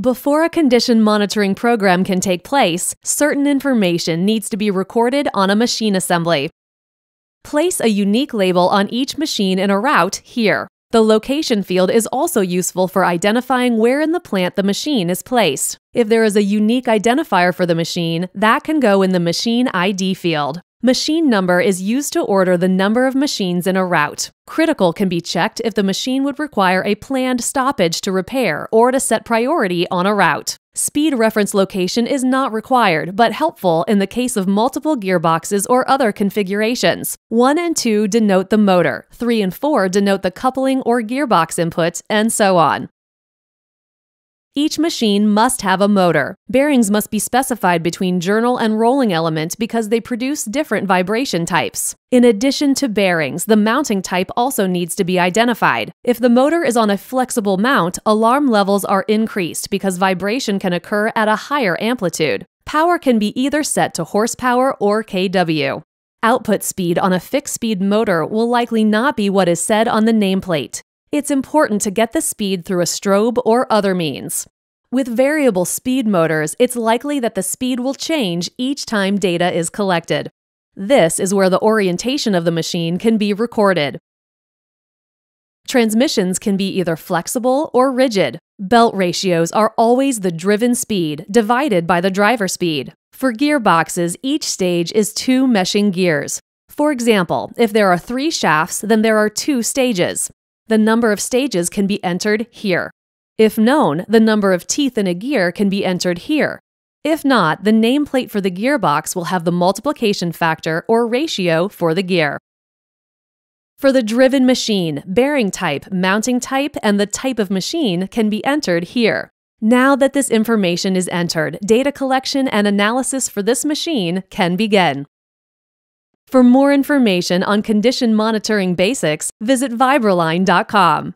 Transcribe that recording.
Before a condition monitoring program can take place, certain information needs to be recorded on a machine assembly. Place a unique label on each machine in a route here. The location field is also useful for identifying where in the plant the machine is placed. If there is a unique identifier for the machine, that can go in the machine ID field. Machine number is used to order the number of machines in a route. Critical can be checked if the machine would require a planned stoppage to repair or to set priority on a route. Speed reference location is not required, but helpful in the case of multiple gearboxes or other configurations. 1 and 2 denote the motor, 3 and 4 denote the coupling or gearbox inputs, and so on. Each machine must have a motor. Bearings must be specified between journal and rolling element because they produce different vibration types. In addition to bearings, the mounting type also needs to be identified. If the motor is on a flexible mount, alarm levels are increased because vibration can occur at a higher amplitude. Power can be either set to horsepower or kW. Output speed on a fixed-speed motor will likely not be what is said on the nameplate. It's important to get the speed through a strobe or other means. With variable speed motors, it's likely that the speed will change each time data is collected. This is where the orientation of the machine can be recorded. Transmissions can be either flexible or rigid. Belt ratios are always the driven speed divided by the driver speed. For gearboxes, each stage is 2 meshing gears. For example, if there are 3 shafts, then there are 2 stages. The number of stages can be entered here. If known, the number of teeth in a gear can be entered here. If not, the nameplate for the gearbox will have the multiplication factor or ratio for the gear. For the driven machine, bearing type, mounting type, and the type of machine can be entered here. Now that this information is entered, data collection and analysis for this machine can begin. For more information on condition monitoring basics, visit vibralign.com.